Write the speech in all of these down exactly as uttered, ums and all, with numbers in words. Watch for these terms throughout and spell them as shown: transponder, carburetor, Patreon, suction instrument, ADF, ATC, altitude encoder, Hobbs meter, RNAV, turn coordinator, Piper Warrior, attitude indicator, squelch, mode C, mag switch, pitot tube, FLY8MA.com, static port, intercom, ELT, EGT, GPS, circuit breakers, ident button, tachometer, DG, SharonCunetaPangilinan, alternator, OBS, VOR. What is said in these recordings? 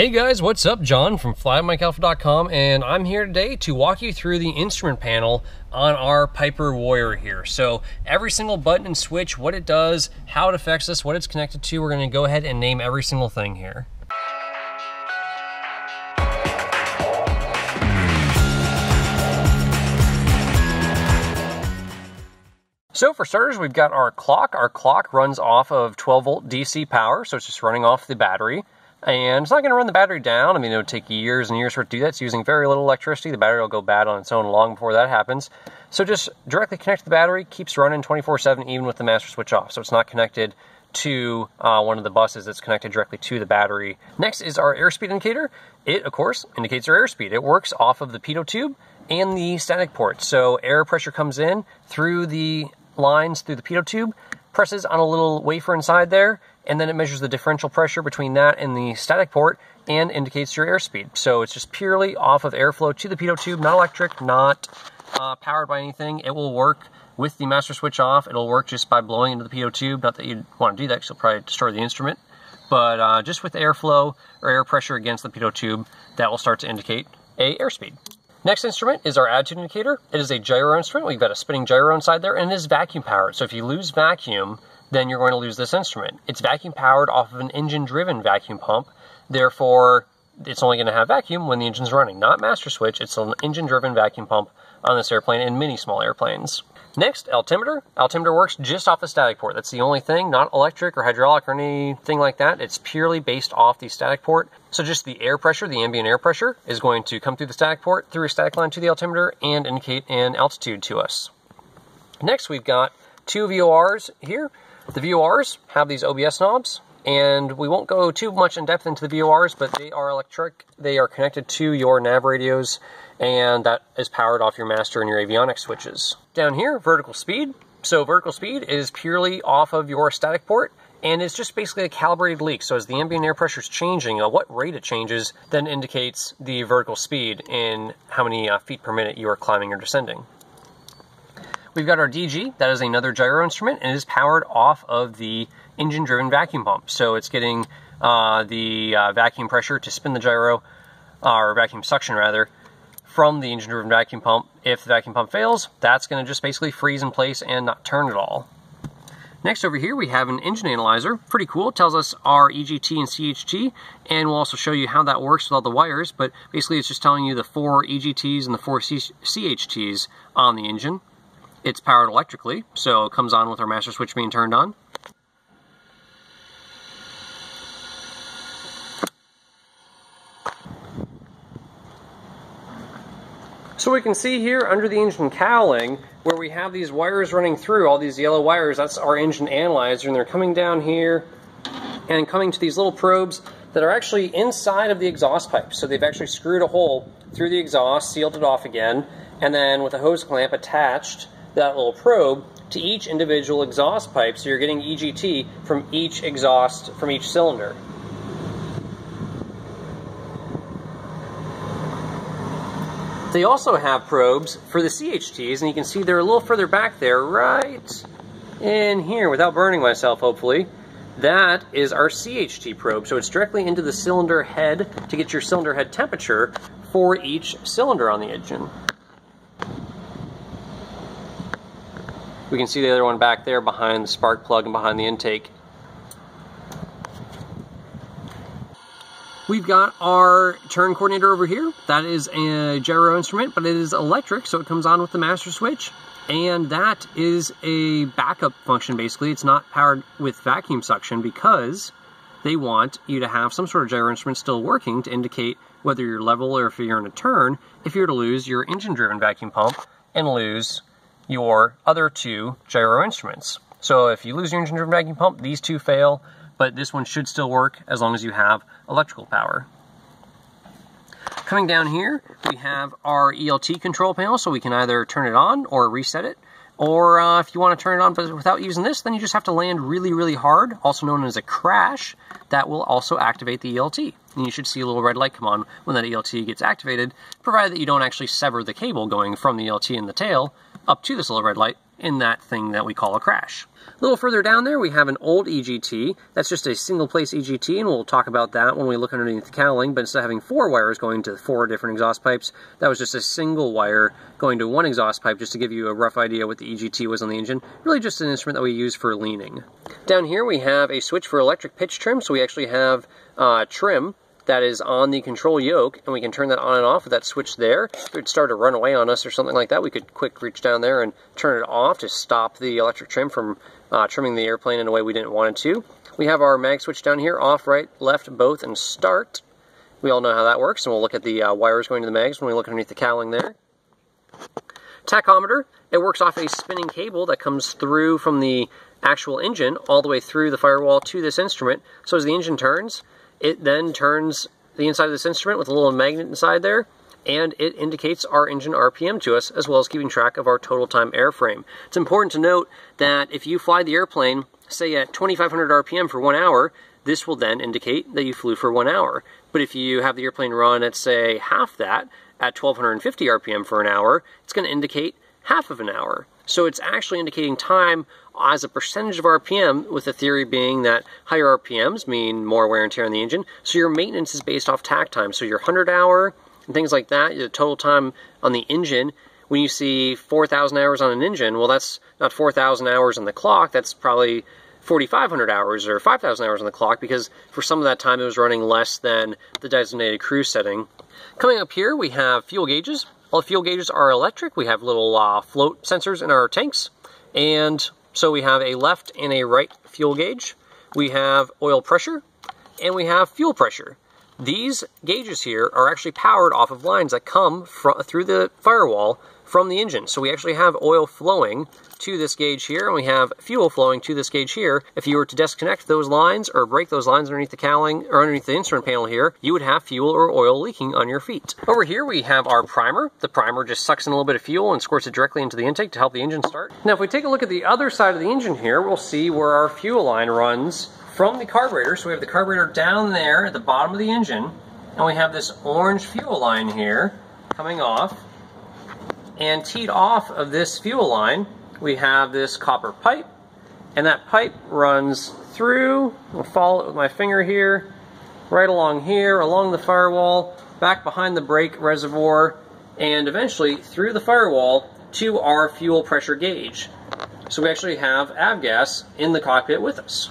Hey guys, what's up? John from fly eight ma dot com, and I'm here today to walk you through the instrument panel on our Piper Warrior here. So every single button and switch, what it does, how it affects us, what it's connected to, we're going to go ahead and name every single thing here. So for starters, we've got our clock. Our clock runs off of twelve volt D C power, so it's just running off the battery. And it's not going to run the battery down. I mean, it would take years and years for it to do that. It's using very little electricity. The battery will go bad on its own long before that happens. So just directly connect to the battery, keeps running twenty-four seven even with the master switch off. So it's not connected to uh, one of the buses that's connected directly to the battery. Next is our airspeed indicator. It, of course, indicates our airspeed. It works off of the pitot tube and the static port. So air pressure comes in through the lines through the pitot tube, presses on a little wafer inside there, and then it measures the differential pressure between that and the static port and indicates your airspeed. So it's just purely off of airflow to the pitot tube, not electric, not uh, powered by anything. It will work with the master switch off. It'll work just by blowing into the pitot tube. Not that you'd want to do that because you'll probably destroy the instrument. But uh, just with airflow or air pressure against the pitot tube, that will start to indicate a airspeed. Next instrument is our attitude indicator. It is a gyro instrument. We've got a spinning gyro inside there, and it is vacuum powered. So if you lose vacuum, then you're going to lose this instrument. It's vacuum powered off of an engine-driven vacuum pump. Therefore, it's only going to have vacuum when the engine's running, not master switch. It's an engine-driven vacuum pump on this airplane and many small airplanes. Next, altimeter. Altimeter works just off the static port. That's the only thing, not electric or hydraulic or anything like that. It's purely based off the static port. So just the air pressure, the ambient air pressure, is going to come through the static port, through a static line to the altimeter, and indicate an altitude to us. Next, we've got two V O Rs here. The V O Rs have these O B S knobs, and we won't go too much in depth into the V O Rs, but they are electric. They are connected to your nav radios, and that is powered off your master and your avionics switches. Down here, vertical speed. So vertical speed is purely off of your static port, and it's just basically a calibrated leak. So as the ambient air pressure is changing, at what rate it changes, then indicates the vertical speed in how many uh, feet per minute you are climbing or descending. We've got our D G, that is another gyro instrument, and it is powered off of the engine-driven vacuum pump. So it's getting uh, the uh, vacuum pressure to spin the gyro, uh, or vacuum suction rather, from the engine-driven vacuum pump. If the vacuum pump fails, that's going to just basically freeze in place and not turn at all. Next over here we have an engine analyzer. Pretty cool. It tells us our E G T and C H T, and we'll also show you how that works with all the wires, but basically it's just telling you the four E G Ts and the four C H Ts on the engine. It's powered electrically, so it comes on with our master switch being turned on. So we can see here under the engine cowling where we have these wires running through, all these yellow wires, that's our engine analyzer, and they're coming down here and coming to these little probes that are actually inside of the exhaust pipe. So they've actually screwed a hole through the exhaust, sealed it off again, and then with a hose clamp attached that little probe to each individual exhaust pipe, so you're getting E G T from each exhaust, from each cylinder. They also have probes for the C H Ts, and you can see they're a little further back there, right in here, without burning myself, hopefully. That is our C H T probe, so it's directly into the cylinder head to get your cylinder head temperature for each cylinder on the engine. We can see the other one back there behind the spark plug and behind the intake. We've got our turn coordinator over here. That is a gyro instrument, but it is electric, so it comes on with the master switch. And that is a backup function, basically. It's not powered with vacuum suction because they want you to have some sort of gyro instrument still working to indicate whether you're level or if you're in a turn, if you're to lose your engine-driven vacuum pump and lose your other two gyro instruments. So if you lose your engine-driven vacuum pump, these two fail, but this one should still work as long as you have electrical power. Coming down here, we have our E L T control panel, so we can either turn it on or reset it, or uh, if you want to turn it on but without using this, then you just have to land really, really hard, also known as a crash. That will also activate the E L T. And you should see a little red light come on when that E L T gets activated, provided that you don't actually sever the cable going from the E L T in the tail up to this little red light in that thing that we call a crash. A little further down there, we have an old E G T. That's just a single place E G T, and we'll talk about that when we look underneath the cowling. But instead of having four wires going to four different exhaust pipes, that was just a single wire going to one exhaust pipe, just to give you a rough idea what the E G T was on the engine. Really just an instrument that we use for leaning. Down here, we have a switch for electric pitch trim, so we actually have uh, trim that is on the control yoke, and we can turn that on and off with that switch there. If it would start to run away on us or something like that, we could quick reach down there and turn it off to stop the electric trim from uh, trimming the airplane in a way we didn't want it to. We have our mag switch down here, off, right, left, both, and start. We all know how that works, and we'll look at the uh, wires going to the mags when we look underneath the cowling there. Tachometer, it works off a spinning cable that comes through from the actual engine all the way through the firewall to this instrument. So as the engine turns, it then turns the inside of this instrument with a little magnet inside there, and it indicates our engine R P M to us, as well as keeping track of our total time airframe. It's important to note that if you fly the airplane, say at twenty-five hundred R P M for one hour, this will then indicate that you flew for one hour. But if you have the airplane run at, say, half that, at twelve fifty R P M for an hour, it's going to indicate half of an hour. So it's actually indicating time as a percentage of R P M, with the theory being that higher R P Ms mean more wear and tear on the engine, so your maintenance is based off tack time. So your hundred hour and things like that, the total time on the engine, when you see four thousand hours on an engine, well, that's not four thousand hours on the clock, that's probably forty-five hundred hours or five thousand hours on the clock, because for some of that time it was running less than the designated cruise setting. Coming up here, we have fuel gauges. All the fuel gauges are electric. We have little uh, float sensors in our tanks, and so we have a left and a right fuel gauge. We have oil pressure, and we have fuel pressure. These gauges here are actually powered off of lines that come from, through the firewall from the engine. So we actually have oil flowing to this gauge here, and we have fuel flowing to this gauge here. If you were to disconnect those lines or break those lines underneath the cowling or underneath the instrument panel here, you would have fuel or oil leaking on your feet. Over here we have our primer. The primer just sucks in a little bit of fuel and squirts it directly into the intake to help the engine start. Now if we take a look at the other side of the engine here, we'll see where our fuel line runs from the carburetor. So we have the carburetor down there at the bottom of the engine, and we have this orange fuel line here coming off. And teed off of this fuel line, we have this copper pipe, and that pipe runs through, I'll follow it with my finger here, right along here, along the firewall, back behind the brake reservoir, and eventually through the firewall to our fuel pressure gauge. So we actually have avgas in the cockpit with us.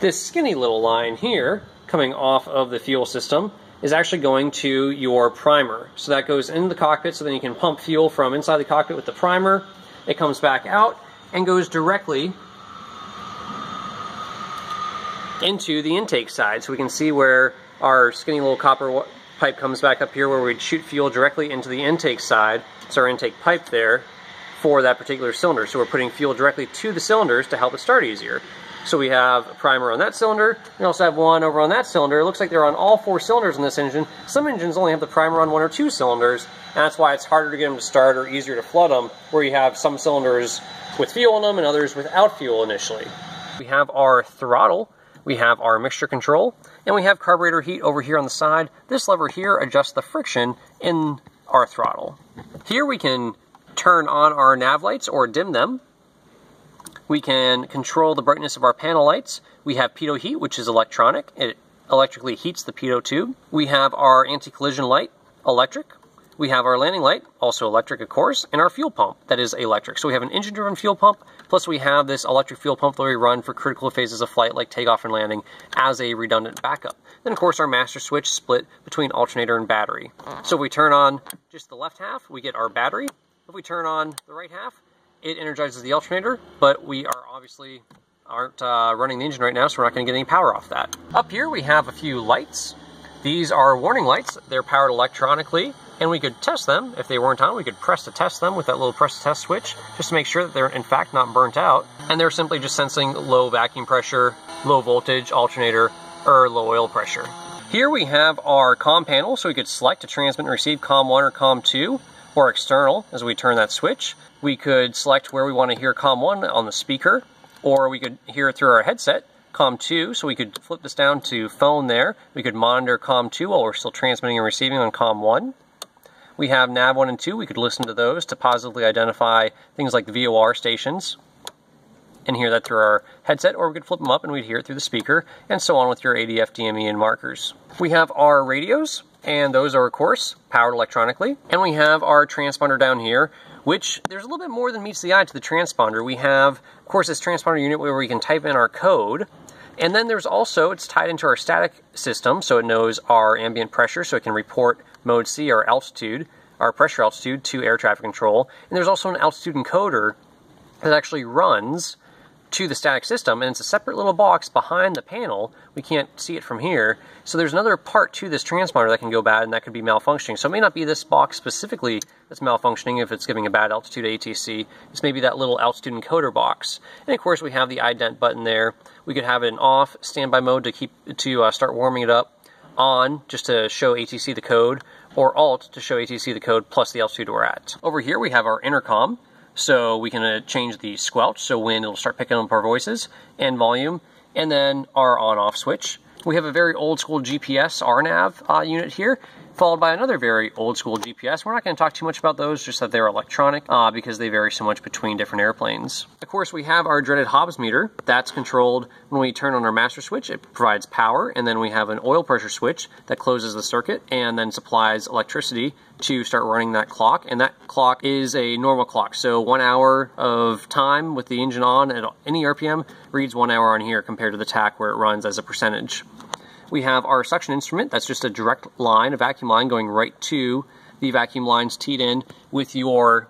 This skinny little line here, coming off of the fuel system, is actually going to your primer. So that goes into the cockpit, so then you can pump fuel from inside the cockpit with the primer. It comes back out and goes directly into the intake side. So we can see where our skinny little copper pipe comes back up here, where we'd shoot fuel directly into the intake side. It's our intake pipe there for that particular cylinder. So we're putting fuel directly to the cylinders to help it start easier. So we have a primer on that cylinder. We also have one over on that cylinder. It looks like they're on all four cylinders in this engine. Some engines only have the primer on one or two cylinders, and that's why it's harder to get them to start or easier to flood them, where you have some cylinders with fuel in them and others without fuel initially. We have our throttle, we have our mixture control, and we have carburetor heat over here on the side. This lever here adjusts the friction in our throttle. Here we can turn on our nav lights or dim them. We can control the brightness of our panel lights. We have pitot heat, which is electronic. It electrically heats the pitot tube. We have our anti-collision light, electric. We have our landing light, also electric, of course, and our fuel pump, that is electric. So we have an engine-driven fuel pump, plus we have this electric fuel pump that we run for critical phases of flight, like takeoff and landing, as a redundant backup. Then, of course, our master switch split between alternator and battery. So if we turn on just the left half, we get our battery. If we turn on the right half, it energizes the alternator, but we are obviously aren't uh, running the engine right now, so we're not going to get any power off that. Up here we have a few lights. These are warning lights. They're powered electronically, and we could test them. If they weren't on, we could press to test them with that little press to test switch, just to make sure that they're in fact not burnt out. And they're simply just sensing low vacuum pressure, low voltage alternator, or low oil pressure. Here we have our comm panel, so we could select to transmit and receive comm one or comm two, or external as we turn that switch. We could select where we want to hear comm one on the speaker, or we could hear it through our headset, comm two, so we could flip this down to phone there. We could monitor comm two while we're still transmitting and receiving on comm one. We have nav one and two. We could listen to those to positively identify things like the V O R stations and hear that through our headset, or we could flip them up and we'd hear it through the speaker, and so on with your A D F, D M E, and markers. We have our radios, and those are, of course, powered electronically. And we have our transponder down here, which there's a little bit more than meets the eye to the transponder. We have, of course, this transponder unit where we can type in our code, and then there's also, it's tied into our static system, so it knows our ambient pressure, so it can report mode C, our altitude, our pressure altitude, to air traffic control. And there's also an altitude encoder that actually runs to the static system, and it's a separate little box behind the panel. We can't see it from here. So there's another part to this transponder that can go bad, and that could be malfunctioning. So it may not be this box specifically that's malfunctioning if it's giving a bad altitude A T C. It's maybe that little altitude encoder box. And of course, we have the ident button there. We could have it in off, standby mode to keep to uh, start warming it up, on just to show A T C the code, or alt to show A T C the code plus the altitude we're at. Over here we have our intercom. So we can uh, change the squelch, so when it'll start picking up our voices, and volume, and then our on-off switch. We have a very old-school G P S R NAV uh, unit here, followed by another very old-school G P S. We're not going to talk too much about those, just that they're electronic, uh, because they vary so much between different airplanes. Of course, we have our dreaded Hobbs meter. That's controlled when we turn on our master switch. It provides power, and then we have an oil pressure switch that closes the circuit and then supplies electricity to start running that clock, and that clock is a normal clock, so one hour of time with the engine on at any R P M reads one hour on here compared to the T A C where it runs as a percentage. We have our suction instrument. That's just a direct line, a vacuum line going right to the vacuum lines teed in with your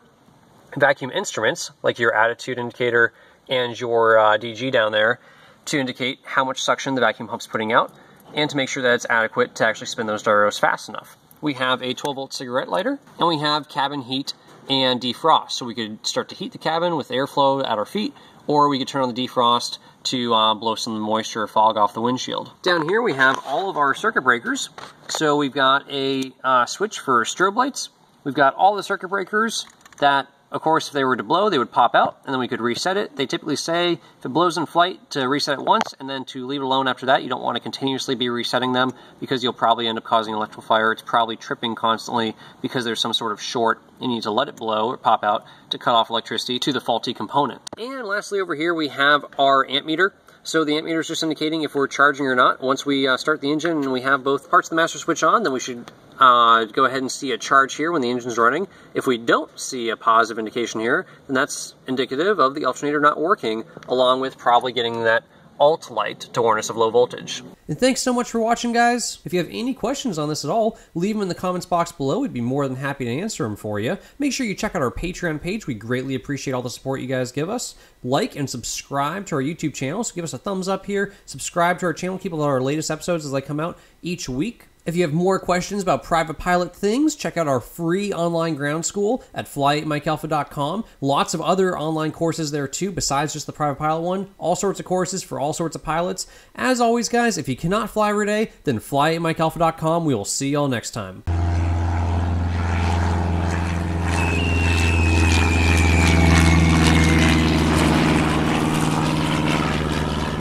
vacuum instruments, like your attitude indicator and your uh, D G down there, to indicate how much suction the vacuum pump's putting out and to make sure that it's adequate to actually spin those gyros fast enough. We have a twelve volt cigarette lighter, and we have cabin heat and defrost. So we could start to heat the cabin with airflow at our feet, or we could turn on the defrost to uh, blow some moisture or fog off the windshield. Down here we have all of our circuit breakers. So we've got a uh, switch for strobe lights. We've got all the circuit breakers that, of course, if they were to blow, they would pop out, and then we could reset it. They typically say if it blows in flight to reset it once and then to leave it alone after that. You don't want to continuously be resetting them because you'll probably end up causing an electrical fire. It's probably tripping constantly because there's some sort of short. You need to let it blow or pop out to cut off electricity to the faulty component. And lastly, over here we have our amp meter. So the amp meter is just indicating if we're charging or not. Once we uh, start the engine and we have both parts of the master switch on, then we should uh, go ahead and see a charge here when the engine's running. If we don't see a positive indication here, then that's indicative of the alternator not working, along with probably getting that alt light to warn us of low voltage. And thanks so much for watching, guys. If you have any questions on this at all, leave them in the comments box below. We'd be more than happy to answer them for you. Make sure you check out our Patreon page. We greatly appreciate all the support you guys give us. Like and subscribe to our YouTube channel. So give us a thumbs up here. Subscribe to our channel. Keep up with our latest episodes as they come out each week. If you have more questions about private pilot things, check out our free online ground school at fly eight ma dot com. Lots of other online courses there too, besides just the private pilot one. All sorts of courses for all sorts of pilots. As always, guys, if you cannot fly every day, then fly eight ma dot com. We will see y'all next time.